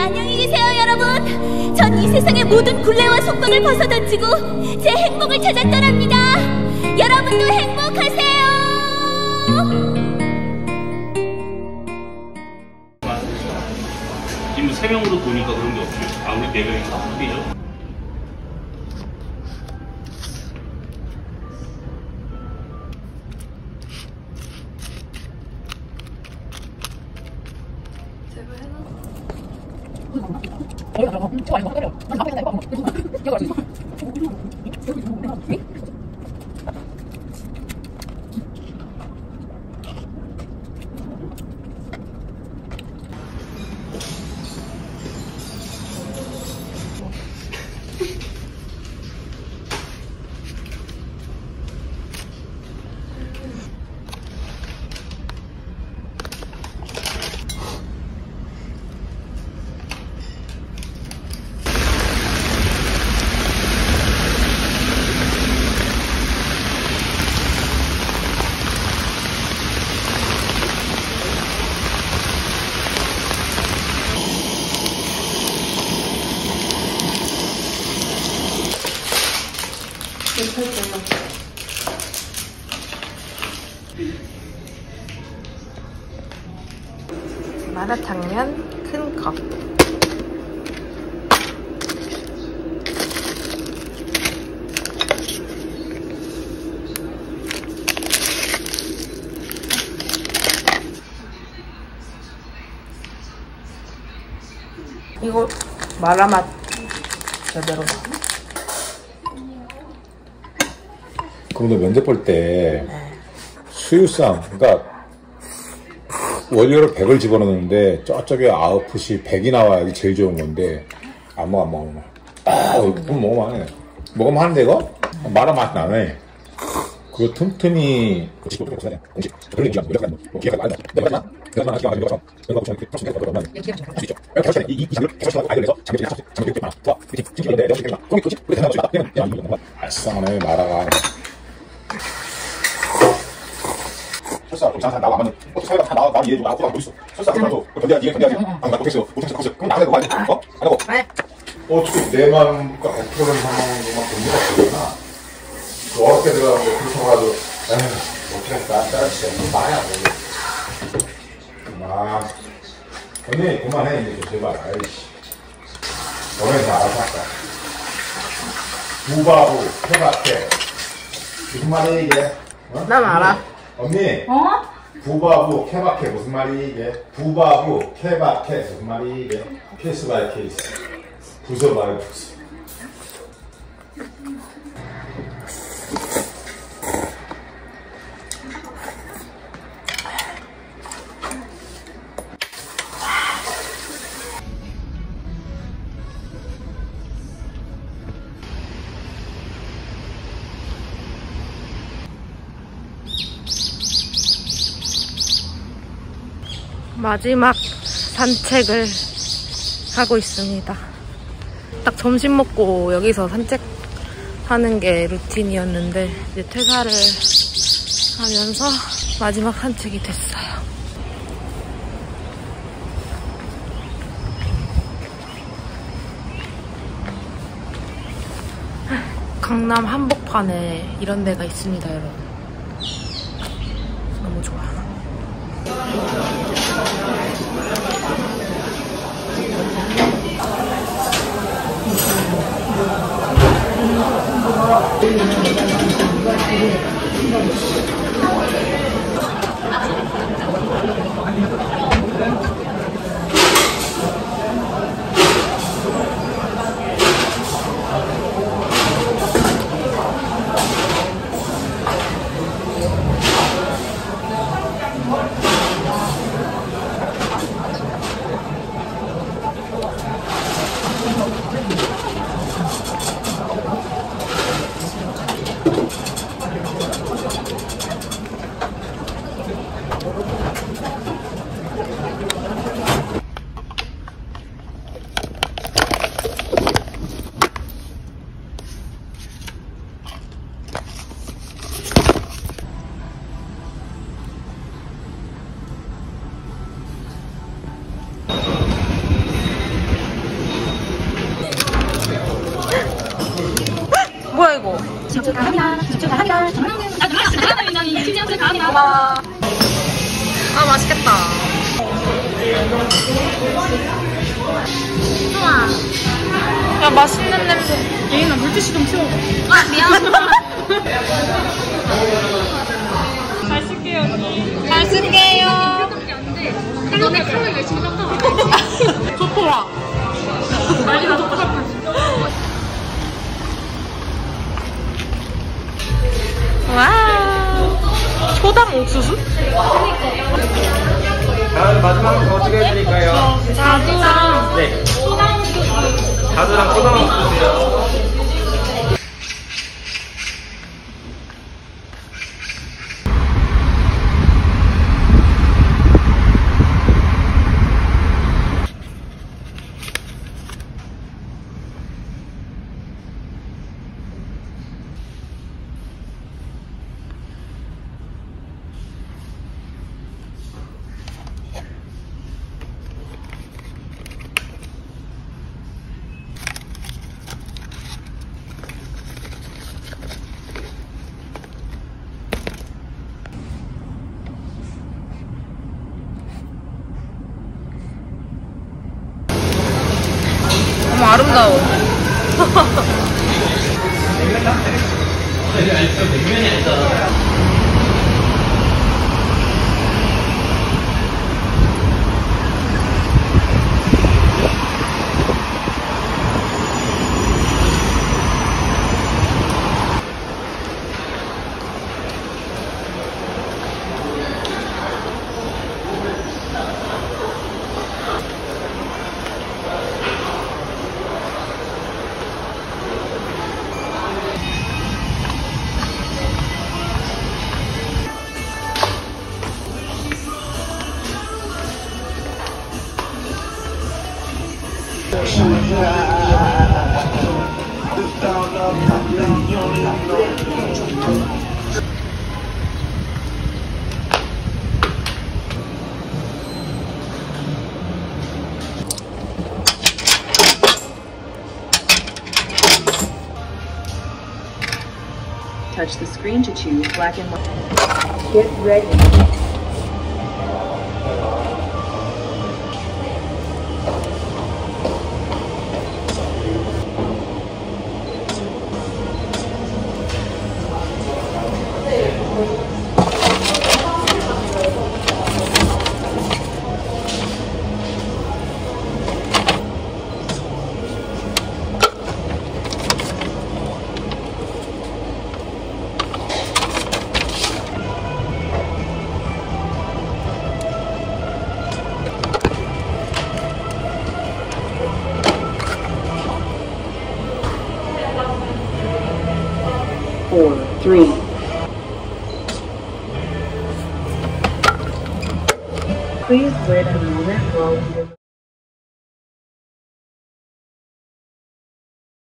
안녕히 계세요, 여러분. 전 이 세상의 모든 굴레와 속박을 벗어던지고 제 행복을 찾아 떠납니다. 여러분도 행복하세요. 지금 3명으로 보니까 그런 게 없죠. 우리 4명이 다 마라탕면 큰 컵. 이거 마라맛 제대로. 그런데 면접 볼 때 수유상, 그러니까 원료를 100을 집어넣는데 저쪽에 아웃풋이 100이 나와야지 제일 좋은 건데 안 먹어, 안 먹으면 먹으면 안 해. 먹으면 하는데 이거? 마라 맛이 나네. 그거 틈틈이 아싸네 마라가. 설사 좀 이상한 사람 나와 안 맞는 사회가 다 나와 이해해줘. 나 호감이 어딨어. 설사 그만둬. 견뎌야지 견뎌야지. 안 나 못했어 못했어 못했어. 그럼 나가야 돼. 어? 안 하고 어떻게 내 마음과 어필하는 상황으로만 견뎌야 되구나. 그 어렵게 들어가는데 그렇게 가도 어떻게 나 따라치자. 이거 나야 뭐. 언니 그만해 이제 제발. 아이씨 너네 다 알아서 할까. 부바보 해봤대. 무슨 말이야 이게? 어? 난 알아. 언니! 어? 부바부 케바케 무슨 말이 이게? 부바부 케바케 무슨 말이 이게? 케이스 바이 케이스 부서 바이 부서. 마지막 산책을 하고 있습니다. 딱 점심 먹고 여기서 산책하는 게 루틴이었는데 이제 퇴사를 하면서 마지막 산책이 됐어요. 강남 한복판에 이런 데가 있습니다, 여러분. 너무 좋아. 기억 축하합니다. 기억 축하합니다. 기억 축하합니다. 고마워. 아 맛있겠다. 우와. 야 맛있는 냄새. 예인아 물티슈 좀 치워. 아 미안. 잘 쓸게요 언니. 잘 쓸게요. 너네 칼을 열심히 닦아. 좋더라. 난리가 좋더라. 와우 초당 옥수수? 다음 마지막으로 더 찍어드릴까요? 자두랑 네 초당 옥수수 자두랑 초당 옥수수요. 아름다워. Touch the screen to choose black and white. Get ready. Please wait a moment while we